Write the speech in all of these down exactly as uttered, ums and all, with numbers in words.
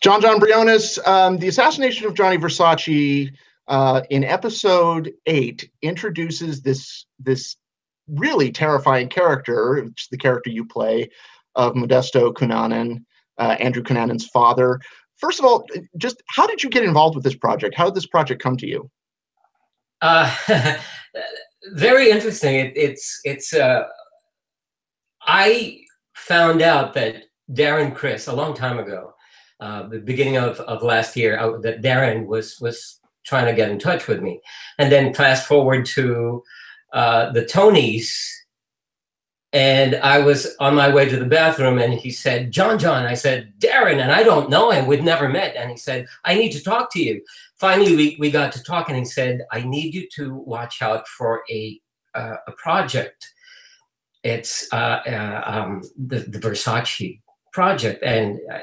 Jon Jon Briones, um, the assassination of Gianni Versace uh, in episode eight introduces this this really terrifying character. It's the character you play of Modesto Cunanan, uh, Andrew Cunanan's father. First of all, just how did you get involved with this project? How did this project come to you? Uh, very interesting. It, it's it's. Uh, I found out that Darren Criss a long time ago, uh, the beginning of, of last year, uh, that Darren was was trying to get in touch with me, and then fast forward to uh, the Tonys, and I was on my way to the bathroom, and he said, "Jon Jon," I said, "Darren," and I don't know him, we'd never met, and he said, "I need to talk to you." Finally, we, we got to talking, and he said, "I need you to watch out for a uh, a project. It's uh, uh, um, the, the Versace project, and I,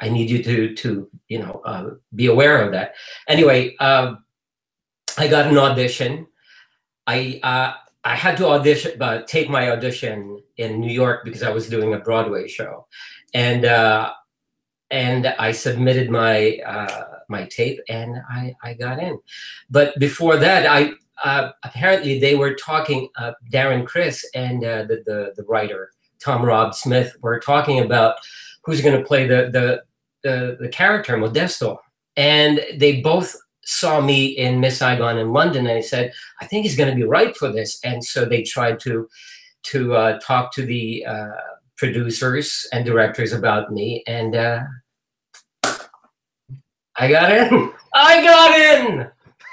I need you to to you know uh, be aware of that." Anyway, uh, I got an audition. I. Uh, I had to audition, but take my audition in New York because I was doing a Broadway show, and uh, and I submitted my uh, my tape, and I I got in. But before that, I uh, apparently they were talking. Uh, Darren Criss and uh, the, the the writer Tom Rob Smith were talking about who's going to play the the the, the character Modesto, and they both saw me in Miss Saigon in London, and he said, "I think he's going to be right for this." And so they tried to to uh, talk to the uh, producers and directors about me, and uh, I got in. I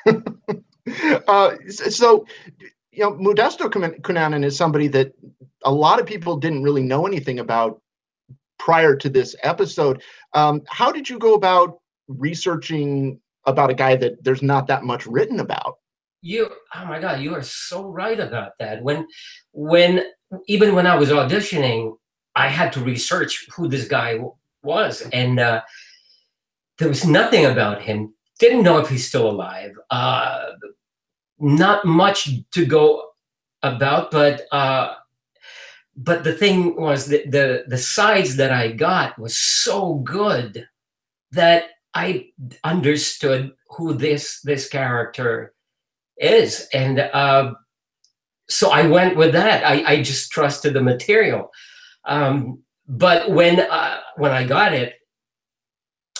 got in. uh, so, you know, Modesto Cunanan is somebody that a lot of people didn't really know anything about prior to this episode. Um, how did you go about researching about a guy that there's not that much written about? You, oh my God, you are so right about that. When, when, even when I was auditioning, I had to research who this guy w was, and uh, there was nothing about him. Didn't know if he's still alive. Uh, not much to go about, but uh, but the thing was that the the sides that I got was so good that I understood who this this character is, and uh, so I went with that. I, I just trusted the material. Um, but when uh, when I got it,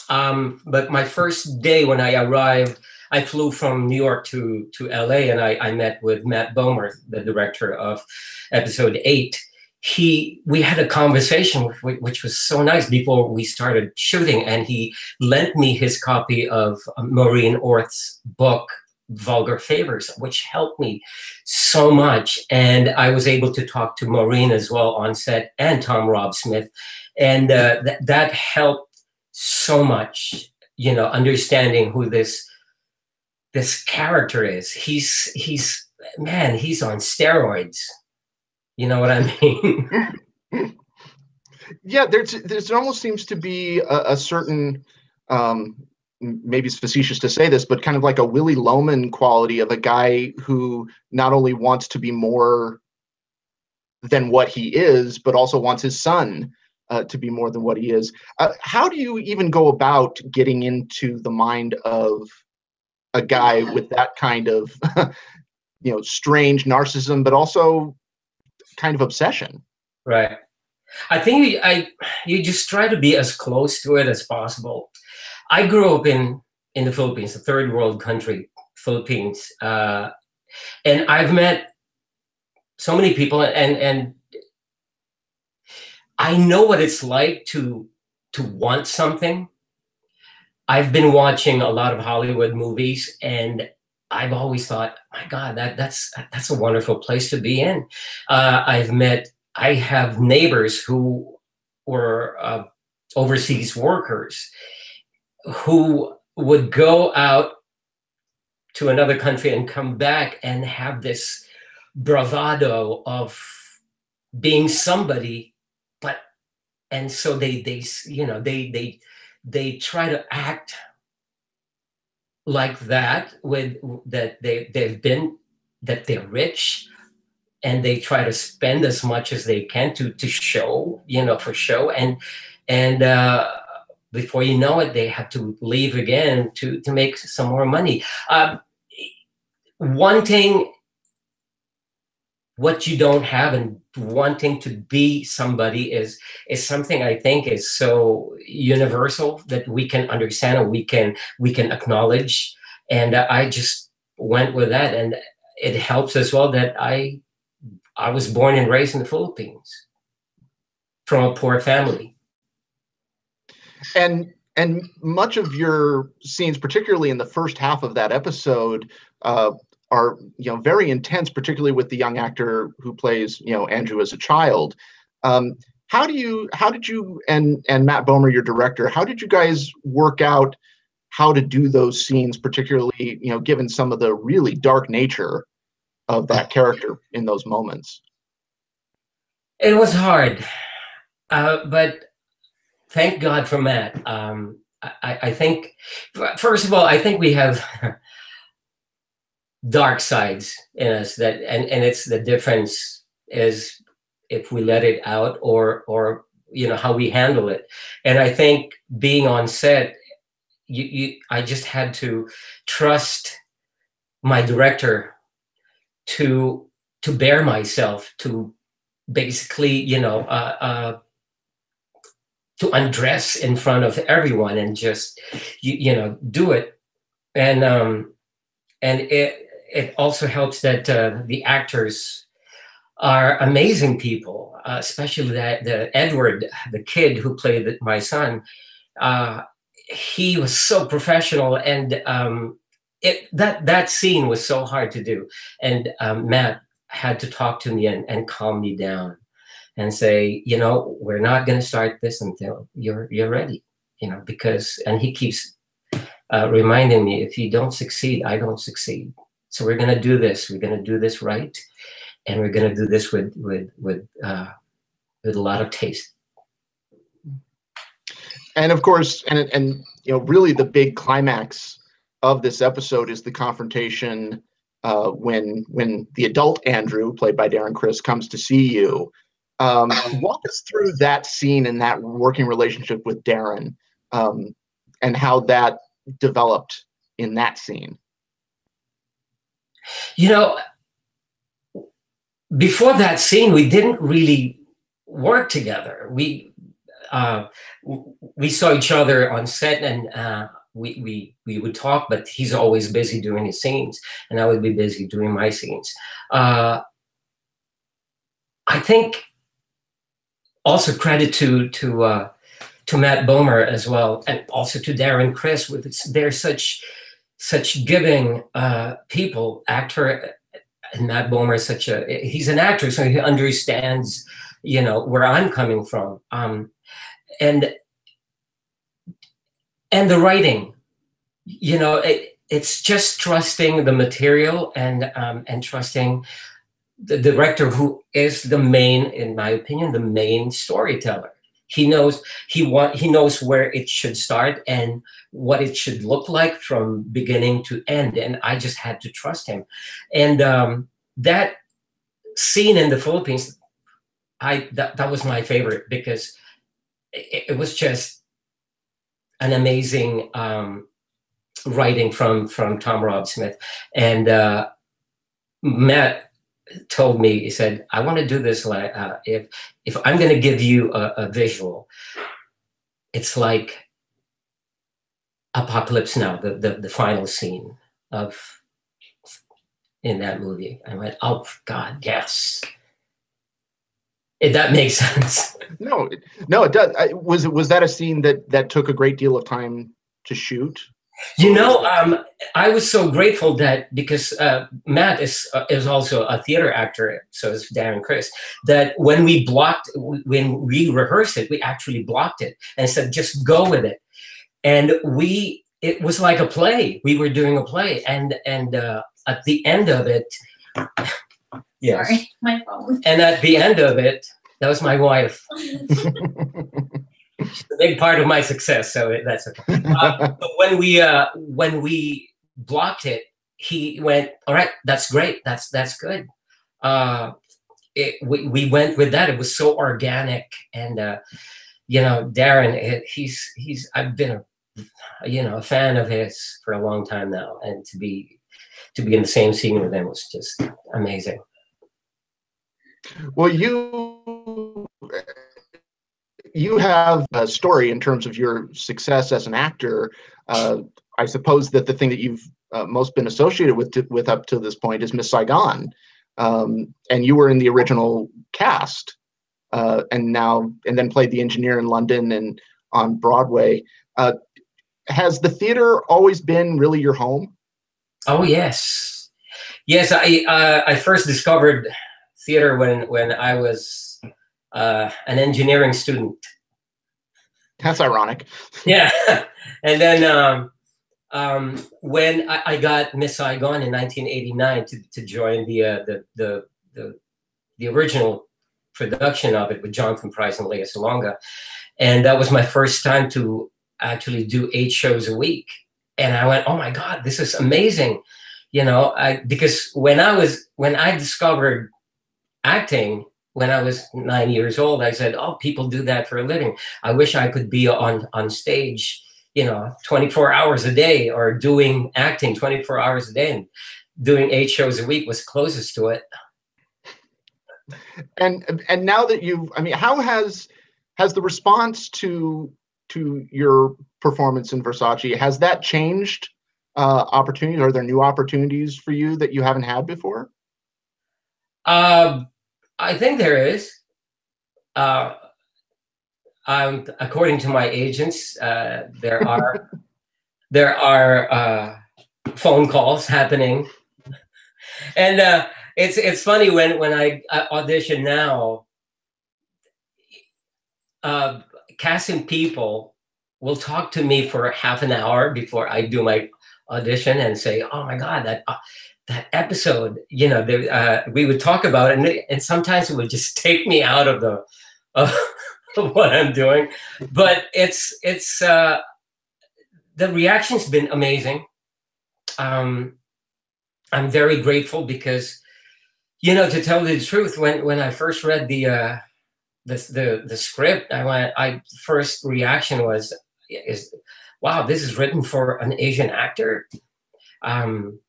um, but my first day when I arrived, I flew from New York to to L A, and I, I met with Matt Bomer, the director of episode eight. He, we had a conversation which was so nice before we started shooting, and he lent me his copy of Maureen Orth's book, Vulgar Favors, which helped me so much. And I was able to talk to Maureen as well on set, and Tom Rob Smith. And uh, th that helped so much, you know, understanding who this, this character is. He's, he's, man, he's on steroids. You know what I mean? Yeah, there's, there's, it almost seems to be a, a certain, um, maybe it's facetious to say this, but kind of like a Willy Loman quality of a guy who not only wants to be more than what he is, but also wants his son uh, to be more than what he is. Uh, how do you even go about getting into the mind of a guy with that kind of, you know, strange narcissism, but also kind of obsession? Right. I think you, I, you just try to be as close to it as possible. I grew up in, in the Philippines, a third world country, Philippines. Uh, and I've met so many people, and, and I know what it's like to, to want something. I've been watching a lot of Hollywood movies, and I've always thought, my God, that that's that's a wonderful place to be in. Uh, I've met, I have neighbors who were uh, overseas workers who would go out to another country and come back and have this bravado of being somebody, but and so they they you know they they they try to act like that, with that they they've been, that they're rich, and they try to spend as much as they can to to show, you know, for show, and and uh, before you know it, they had to leave again to, to make some more money. Uh, wanting what you don't have and wanting to be somebody is, is something I think is so universal that we can understand and we can, we can acknowledge. And uh, I just went with that. And it helps as well that I, I was born and raised in the Philippines from a poor family. And and much of your scenes, particularly in the first half of that episode, uh, are you know very intense, particularly with the young actor who plays you know Andrew as a child. Um, how do you how did you and and Matt Bomer, your director, how did you guys work out how to do those scenes, particularly you know given some of the really dark nature of that character in those moments? It was hard, uh, but. Thank God for Matt. Um, I, I think, first of all, I think we have dark sides in us that, and, and it's the difference is if we let it out or, or, you know, how we handle it. And I think being on set, you, you, I just had to trust my director to, to bear myself, to basically, you know, uh, uh, to undress in front of everyone and just, you, you know, do it. And um, and it, it also helps that uh, the actors are amazing people, uh, especially that the Edward, the kid who played my son, uh, he was so professional. And um, it, that, that scene was so hard to do. And um, Matt had to talk to me and, and calm me down. And say, you know, we're not going to start this until you're you're ready, you know, because, and he keeps uh, reminding me, if you don't succeed, I don't succeed. So we're going to do this. We're going to do this right, and we're going to do this with with with uh, with a lot of taste. And of course, and and you know, really, the big climax of this episode is the confrontation uh, when when the adult Andrew, played by Darren Criss, comes to see you. Um, walk us through that scene and that working relationship with Darren, um, and how that developed in that scene. You know, before that scene, we didn't really work together. We uh, we saw each other on set, and uh, we we we would talk. But he's always busy doing his scenes, and I would be busy doing my scenes. Uh, I think. Also credit to to uh, to Matt Bomer as well, and also to Darren Criss. With they're such such giving uh, people. Actor and Matt Bomer is such a he's an actor, so he understands you know where I'm coming from, um, and and the writing. You know, it, it's just trusting the material and um, and trusting. The director, who is the main, in my opinion, the main storyteller, he knows he want he knows where it should start and what it should look like from beginning to end. And I just had to trust him. And um, that scene in the Philippines, I that that was my favorite because it, it was just an amazing um, writing from from Tom Rob Smith and uh, Matt. Told me, he said, I want to do this like uh, if if I'm going to give you a, a visual, it's like Apocalypse Now, the, the the final scene of in that movie. I went, oh God, yes, if that makes sense. No, it, no, it does. I, was was that a scene that that took a great deal of time to shoot? You know, um, I was so grateful that because uh, Matt is uh, is also a theater actor, so is Darren Criss. That when we blocked, when we rehearsed it, we actually blocked it and said, "Just go with it." And we, it was like a play. We were doing a play, and and uh, at the end of it, yes, sorry, my phone. And at the end of it, that was my wife. She's a big part of my success, so that's okay. Uh, but when we uh, when we blocked it, he went, "All right, that's great. That's that's good." Uh, it, we we went with that. It was so organic, and uh, you know, Darren, he's, he's, I've been a, you know, a fan of his for a long time now. And to be, to be in the same scene with him was just amazing. Well, you, you have a story in terms of your success as an actor. Uh, I suppose that the thing that you've uh, most been associated with, to, with up to this point is Miss Saigon. Um, and you were in the original cast, uh, and now, and then played the engineer in London and on Broadway. Uh, has the theater always been really your home? Oh, yes. Yes. I, uh, I first discovered theater when, when I was, uh, an engineering student. That's ironic. Yeah. And then, um, Um, when I, I got Miss Saigon in nineteen eighty-nine to, to join the, uh, the, the, the, the original production of it with Jonathan Pryce and Lea Salonga. And that was my first time to actually do eight shows a week. And I went, oh my God, this is amazing. You know, I, because when I was, when I discovered acting, when I was nine years old, I said, oh, people do that for a living. I wish I could be on, on stage, you know, twenty-four hours a day, or doing acting twenty-four hours a day, and doing eight shows a week was closest to it. And, and now that you've, I mean, how has, has the response to, to your performance in Versace, has that changed uh, opportunities? Are there new opportunities for you that you haven't had before? Uh, I think there is. Uh, Um, according to my agents, uh, there are there are uh, phone calls happening, and uh, it's it's funny when when I audition now, uh, casting people will talk to me for half an hour before I do my audition and say, "Oh my God, that uh, that episode!" You know, they, uh, we would talk about it, and, they, and sometimes it would just take me out of the. Uh, what I'm doing, but it's it's uh the reaction's been amazing. um I'm very grateful because, you know, to tell the truth, when when I first read the uh the the, the script, I went, I first reaction was is wow, this is written for an Asian actor. um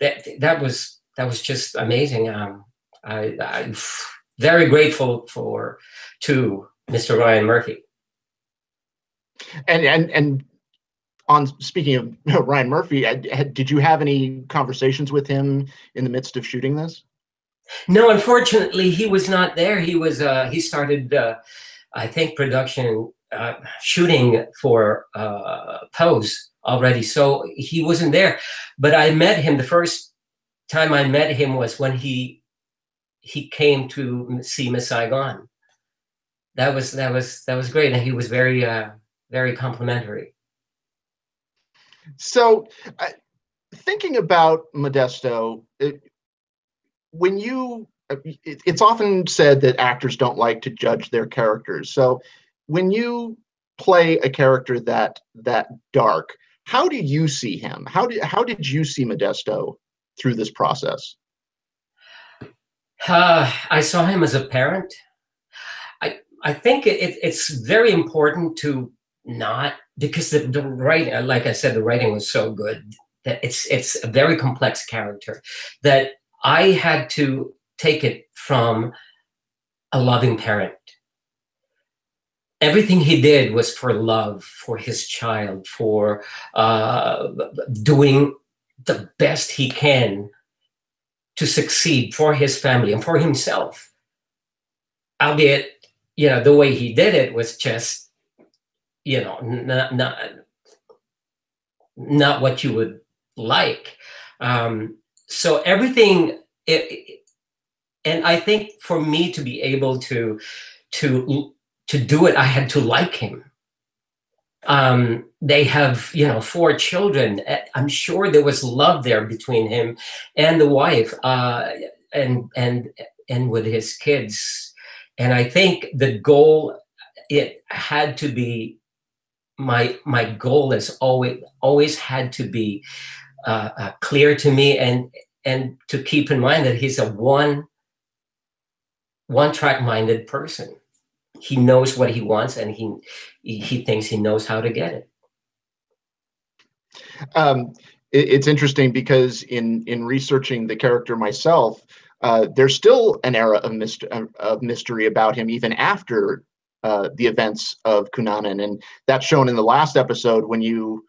that that was that was just amazing. um I, I'm very grateful for to Mister Ryan Murphy. And and and on speaking of no, Ryan Murphy, I, had, did you have any conversations with him in the midst of shooting this? No, unfortunately, he was not there. He was uh, he started, uh, I think, production uh, shooting for uh, Pose already, so he wasn't there. But I met him. The first time I met him was when he he came to see Miss Saigon. That was that was that was great, and he was very uh, very complimentary. So, uh, thinking about Modesto, it, when you, it, it's often said that actors don't like to judge their characters. So, when you play a character that that dark, how do you see him? How did how did you see Modesto through this process? Uh, I saw him as a parent. I think it, it's very important to not, because the, the writing, like I said, the writing was so good that it's it's a very complex character that I had to take it from a loving parent. Everything he did was for love, for his child, for uh, doing the best he can to succeed for his family and for himself, albeit, you know, the way he did it was just, you know, not not, not what you would like. Um, so everything, it, and I think for me to be able to to to do it, I had to like him. Um, they have, you know, four children. I'm sure there was love there between him and the wife, uh, and and and with his kids. And I think the goal, it had to be, my my goal is always always had to be uh, uh, clear to me, and and to keep in mind that he's a one one track minded person. he knows what he wants, and he he thinks he knows how to get it. Um, it it's interesting because in in researching the character myself, uh, there's still an era of, myst of mystery about him even after uh, the events of Cunanan, and that's shown in the last episode when you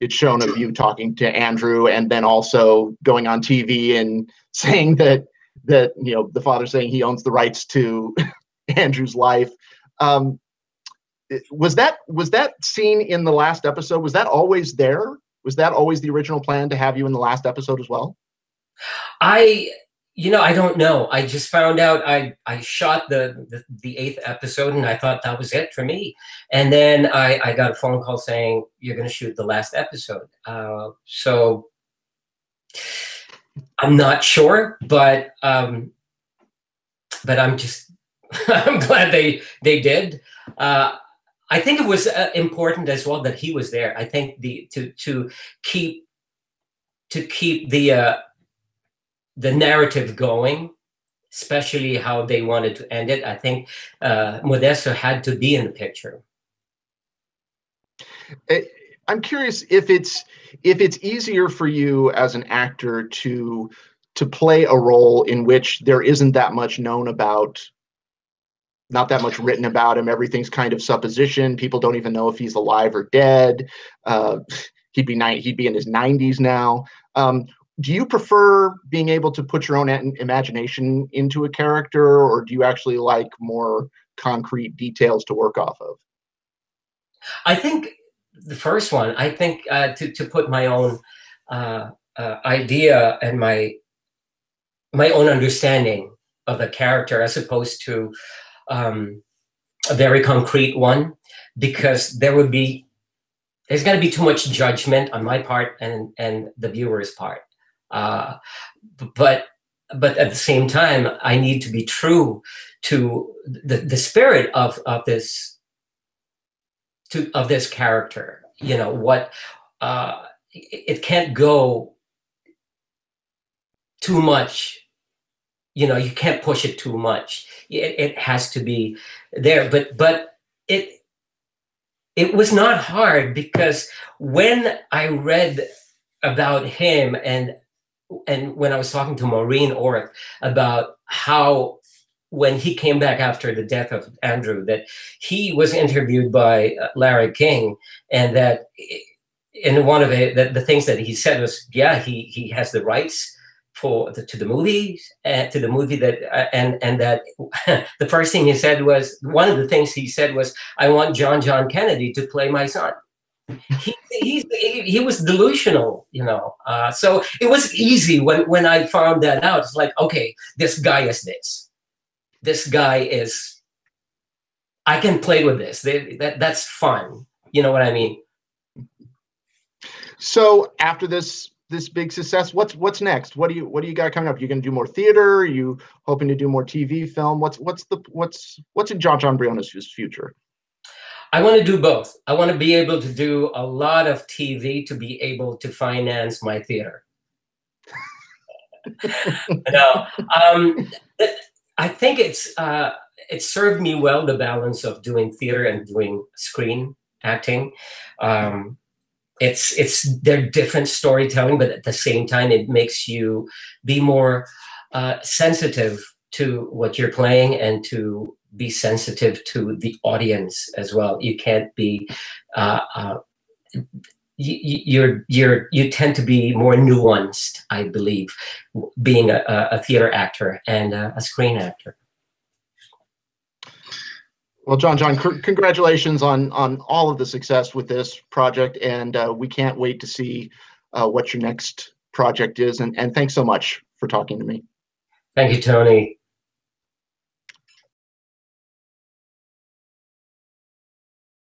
it's shown of you talking to Andrew, and then also going on T V and saying that that you know the father saying he owns the rights to Andrew's life. Um, was that was that scene in the last episode? Was that always there? Was that always the original plan to have you in the last episode as well? I, you know, I don't know. I just found out. I I shot the the, the eighth episode, and I thought that was it for me. And then I I got a phone call saying you're going to shoot the last episode. Uh, so I'm not sure, but um, but I'm just. I'm glad they they did. Uh, I think it was uh, important as well that he was there. I think the to to keep to keep the uh, the narrative going, especially how they wanted to end it. I think uh, Modesto had to be in the picture. I'm curious if it's if it's easier for you as an actor to to play a role in which there isn't that much known about. Not that much written about him. Everything's kind of supposition. People don't even know if he's alive or dead. Uh, he'd be nine, he'd be in his nineties now. Um, do you prefer being able to put your own imagination into a character, or do you actually like more concrete details to work off of? I think the first one. I think uh, to to put my own uh, uh, idea and my my own understanding of the character, as opposed to Um, a very concrete one, because there would be there's going to be too much judgment on my part and and the viewer's part. Uh, but but at the same time, I need to be true to the the spirit of of this to of this character. You know what? Uh, it, it can't go too much. You know, you can't push it too much. It, it has to be there. But but it it was not hard, because when I read about him and and when I was talking to Maureen Orth about how when he came back after the death of Andrew, that he was interviewed by Larry King, and that in one of it, that the things that he said was, yeah, he he has the rights for the, to the movies, uh, to the movie that, uh, and and that the first thing he said was, one of the things he said was, I want Jon Jon Kennedy to play my son. He he he was delusional, you know. Uh, so it was easy when when I found that out. It's like, okay, this guy is this. This guy is. I can play with this. They, that that's fun. You know what I mean. So after this. This big success, what's what's next? What do you what do you got coming up? You're gonna do more theater? Are you hoping to do more T V, film? What's what's the what's what's in Jon Jon Briones' future? I want to do both. I want to be able to do a lot of T V to be able to finance my theater. No, um, I think it's uh, it served me well, the balance of doing theater and doing screen acting. Um, It's it's they're different storytelling, but at the same time, it makes you be more uh, sensitive to what you're playing and to be sensitive to the audience as well. You can't be uh, uh, you're you're you tend to be more nuanced, I believe, being a, a theater actor and a screen actor. Well, Jon Jon, c congratulations on on all of the success with this project, and uh, we can't wait to see uh, what your next project is. And and thanks so much for talking to me. Thank you, Tony.